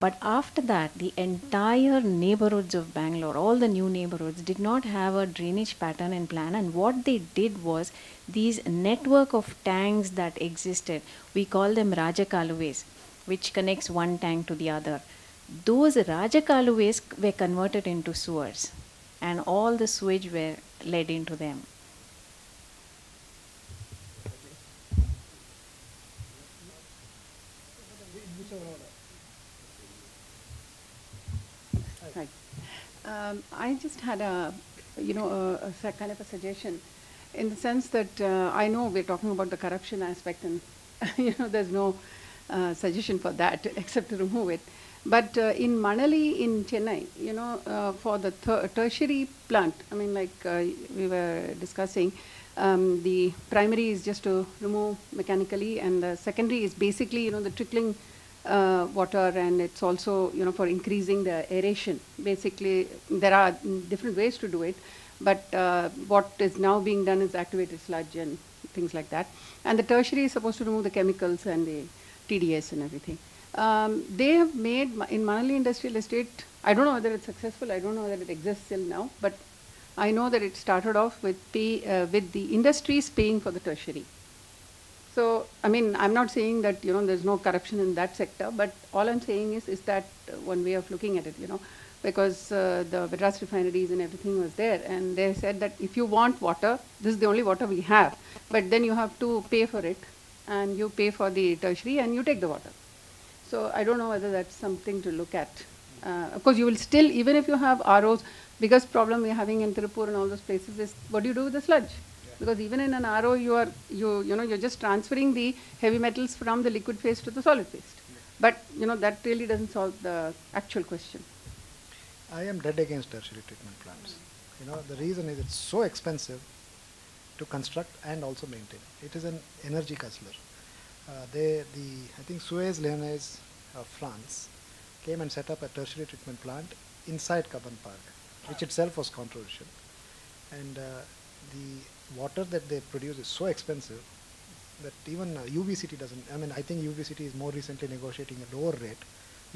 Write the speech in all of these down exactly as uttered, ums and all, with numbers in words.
But after that, the entire neighborhoods of Bangalore, all the new neighborhoods, did not have a drainage pattern and plan. And what they did was these network of tanks that existed, we call them Rajakaluves, which connects one tank to the other. Those Rajakaluves were converted into sewers, and all the sewage were led into them. Um, I just had a, you know, a, a kind of a suggestion, in the sense that uh, I know we're talking about the corruption aspect, and you know, there's no uh, suggestion for that except to remove it. But uh, in Manali, in Chennai, you know, uh, for the ter tertiary plant, I mean, like uh, we were discussing, um, the primary is just to remove mechanically, and the secondary is basically, you know, the trickling Uh, water, and it's also, you know, for increasing the aeration. Basically, there are different ways to do it, but uh, what is now being done is activated sludge and things like that. And the tertiary is supposed to remove the chemicals and the T D S and everything. Um, they have made, in Manali Industrial Estate, I don't know whether it's successful, I don't know whether it exists till now, but I know that it started off with, pay, uh, with the industries paying for the tertiary. So, I mean, I'm not saying that, you know, there's no corruption in that sector, but all I'm saying is, is that one way of looking at it, you know, because uh, the Vedras refineries and everything was there, and they said that if you want water, this is the only water we have, but then you have to pay for it, and you pay for the tertiary, and you take the water. So I don't know whether that's something to look at. Uh, of course, you will still, even if you have R Os, biggest problem we're having in Tirupur and all those places is, what do you do with the sludge? Because even in an R O, you are you you know you're just transferring the heavy metals from the liquid phase to the solid phase, but you know that really doesn't solve the actual question. I am dead against tertiary treatment plants. You know, the reason is it's so expensive to construct and also maintain. It is an energy guzzler. Uh, they the I think Suez Lyonnaise of France came and set up a tertiary treatment plant inside Caban Park, which itself was controversial, and uh, the water that they produce is so expensive that even uh, U B C T doesn't, I mean, I think U B C T is more recently negotiating a lower rate.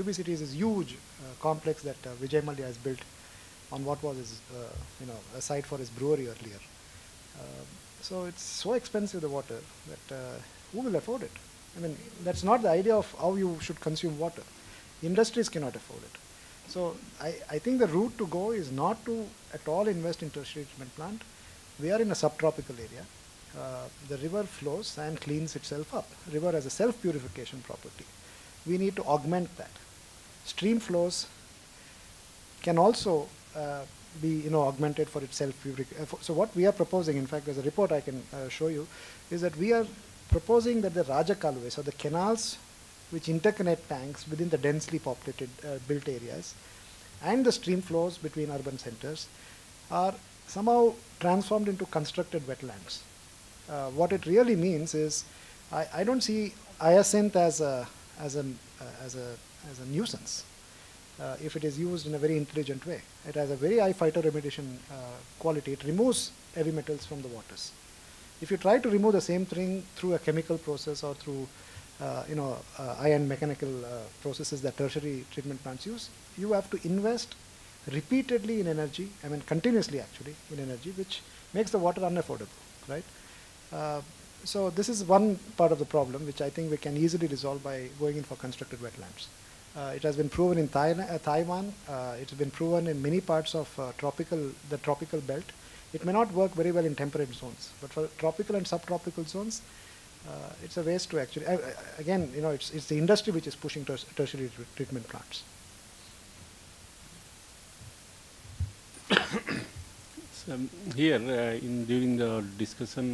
U B C T is this huge uh, complex that uh, Vijay Mallya has built on what was his, uh, you know, a site for his brewery earlier. Uh, so it's so expensive, the water, that uh, who will afford it? I mean, that's not the idea of how you should consume water. Industries cannot afford it. So I, I think the route to go is not to at all invest in tertiary treatment plant. We are in a subtropical area. Uh, the river flows and cleans itself up. River has a self-purification property. We need to augment that. Stream flows can also uh, be, you know, augmented for its self-purification. So what we are proposing, in fact, there's a report I can uh, show you, is that we are proposing that the Rajakalways, or the canals which interconnect tanks within the densely populated uh, built areas, and the stream flows between urban centers are somehow transformed into constructed wetlands. Uh, what it really means is, I, I don't see hyacinth as a as an uh, as a as a nuisance uh, if it is used in a very intelligent way. It has a very high phytoremediation uh, quality. It removes heavy metals from the waters. If you try to remove the same thing through a chemical process or through uh, you know uh, ion mechanical uh, processes that tertiary treatment plants use, you have to invest repeatedly in energy, I mean continuously actually in energy, which makes the water unaffordable, right? Uh, so this is one part of the problem which I think we can easily resolve by going in for constructed wetlands. Uh, it has been proven in Thailand, uh, Taiwan, uh, it's been proven in many parts of uh, tropical, the tropical belt. It may not work very well in temperate zones, but for tropical and subtropical zones, uh, it's a ways to actually, uh, again, you know, it's, it's the industry which is pushing ter tertiary treatment plants. Um, here uh, in during the discussion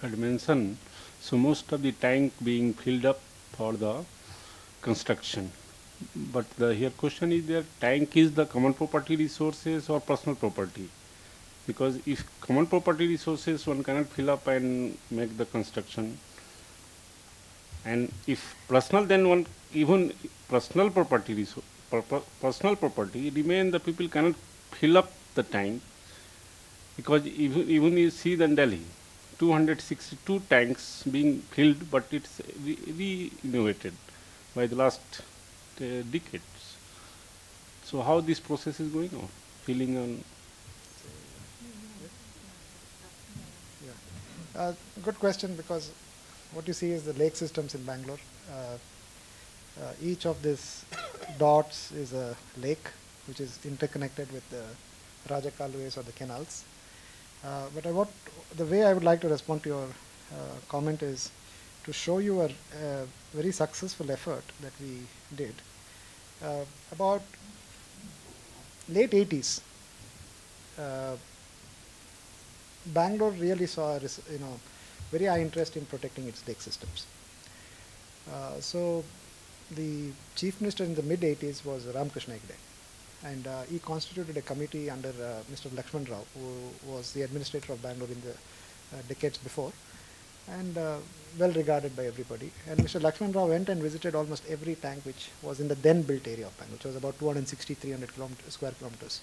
had mentioned, so most of the tank being filled up for the construction, but the here question is that tank is the common property resources or personal property, because if common property resources one cannot fill up and make the construction, and if personal then one even personal property resource, personal property remain, the people cannot fill up the tank. Because even, even you see the Delhi, two hundred sixty-two tanks being filled, but it's re-innovated by the last uh, decades. So how this process is going on, filling on? Yeah. Uh, good question, because what you see is the lake systems in Bangalore. Uh, uh, each of these dots is a lake which is interconnected with the Rajakalways or the canals. Uh, but I want, the way I would like to respond to your uh, comment is to show you a uh, very successful effort that we did. Uh, about late eighties, uh, Bangalore really saw, you know, very high interest in protecting its lake systems. Uh, so the chief minister in the mid eighties was Ram Krishnakide, and uh, he constituted a committee under uh, Mister Lakshman Rao, who was the administrator of Bangalore in the uh, decades before, and uh, well regarded by everybody. And Mister Lakshman Rao went and visited almost every tank which was in the then built area of Bangalore, which was about two hundred sixty, three hundred square kilometers.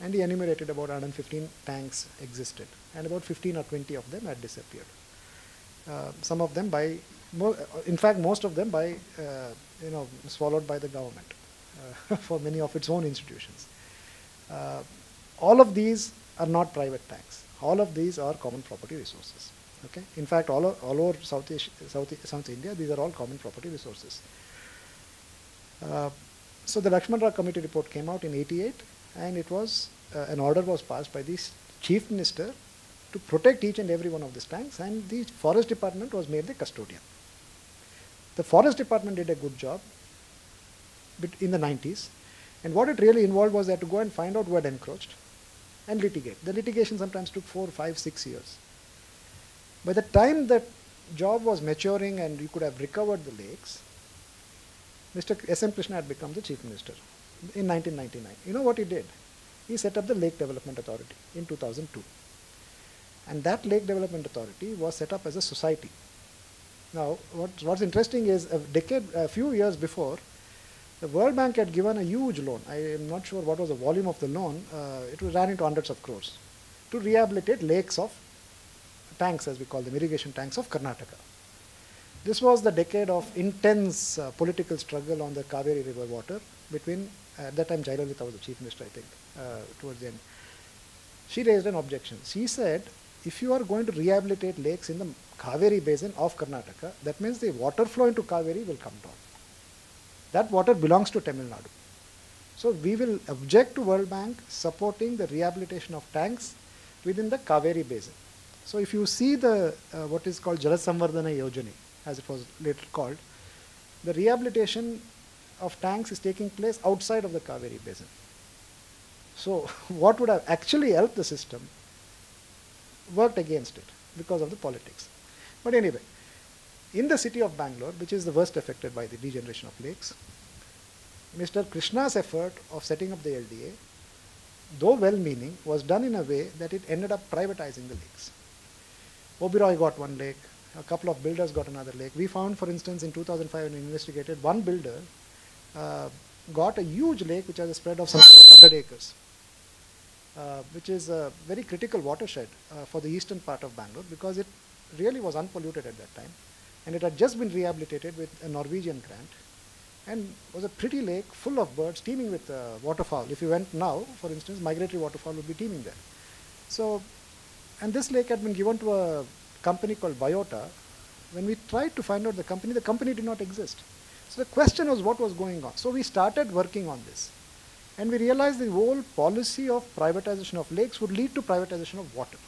And he enumerated about one hundred fifteen tanks existed, and about fifteen or twenty of them had disappeared. Uh, some of them by, mo in fact, most of them by, uh, you know, swallowed by the government uh, for many of its own institutions. Uh, all of these are not private tanks. All of these are common property resources. Okay. In fact, all, all over South, Asia, South, South India, these are all common property resources. Uh, so the Lakshman Rao Committee report came out in eighty-eight, and it was uh, an order was passed by the chief minister to protect each and every one of these tanks, and the forest department was made the custodian. The forest department did a good job in the nineties, and what it really involved was they had to go and find out who had encroached and litigate. The litigation sometimes took four, five, six years. By the time that job was maturing and you could have recovered the lakes, Mister S M Krishna had become the chief minister in nineteen ninety-nine. You know what he did? He set up the Lake Development Authority in two thousand two. And that Lake Development Authority was set up as a society. Now, what, what's interesting is a decade, a few years before, the World Bank had given a huge loan. I am not sure what was the volume of the loan. Uh, it was ran into hundreds of crores to rehabilitate lakes of tanks, as we call them, irrigation tanks of Karnataka. This was the decade of intense uh, political struggle on the Kaveri River water between, uh, at that time, Jayalalitha was the chief minister, I think, uh, towards the end. She raised an objection. She said, if you are going to rehabilitate lakes in the Kaveri basin of Karnataka, that means the water flow into Kaveri will come down. That water belongs to Tamil Nadu. So we will object to World Bank supporting the rehabilitation of tanks within the Kaveri basin. So if you see the uh, what is called Jal Samvardhana Yojani, as it was later called, the rehabilitation of tanks is taking place outside of the Kaveri basin. So what would have actually helped the system worked against it because of the politics. But anyway, in the city of Bangalore, which is the worst affected by the degeneration of lakes, Mister Krishna's effort of setting up the L D A, though well-meaning, was done in a way that it ended up privatizing the lakes. Obiroy got one lake, a couple of builders got another lake. We found, for instance, in two thousand five, and investigated, one builder uh, got a huge lake which has a spread of something like one hundred acres, uh, which is a very critical watershed uh, for the eastern part of Bangalore, because it really was unpolluted at that time, and it had just been rehabilitated with a Norwegian grant, and was a pretty lake full of birds, teeming with uh, waterfowl. If you went now, for instance, migratory waterfowl would be teeming there. So, and this lake had been given to a company called Biota. When we tried to find out the company, the company did not exist. So the question was what was going on. So we started working on this. And we realized the whole policy of privatization of lakes would lead to privatization of water.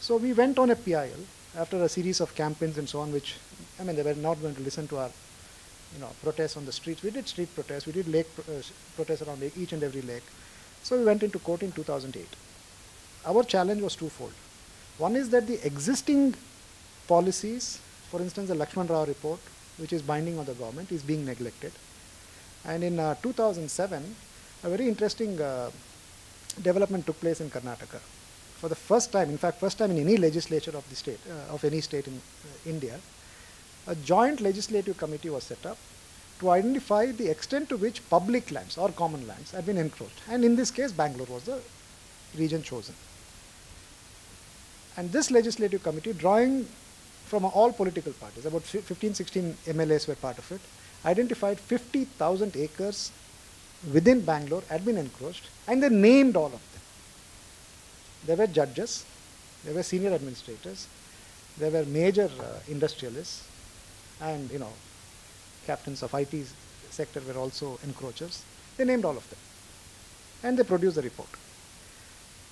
So we went on a P I L after a series of campaigns and so on, which, I mean, they were not going to listen to our, you know, protests on the streets. We did street protests, we did lake pro uh, protests around lake, each and every lake. So we went into court in two thousand eight. Our challenge was twofold. One is that the existing policies, for instance, the Lakshman Rao report, which is binding on the government, is being neglected. And in uh, two thousand seven, a very interesting uh, development took place in Karnataka. For the first time, in fact, first time in any legislature of the state, uh, of any state in uh, India, a joint legislative committee was set up to identify the extent to which public lands or common lands had been encroached. And in this case, Bangalore was the region chosen. And this legislative committee, drawing from all political parties, about fifteen, sixteen M L As were part of it, identified fifty thousand acres within Bangalore had been encroached, and they named all of them. There were judges, there were senior administrators, there were major uh, industrialists, and you know, captains of I T sector were also encroachers. They named all of them, and they produced the report.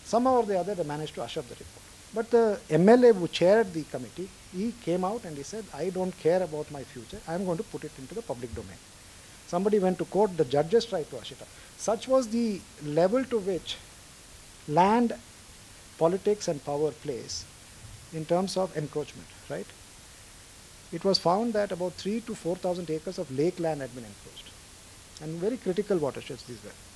Somehow or the other, they managed to usher the report. But the M L A who chaired the committee, he came out and he said, I don't care about my future, I am going to put it into the public domain. Somebody went to court, the judges tried to hush it up. Such was the level to which land, politics and power plays in terms of encroachment, right? It was found that about three to four thousand acres of lake land had been encroached, and very critical watersheds these were.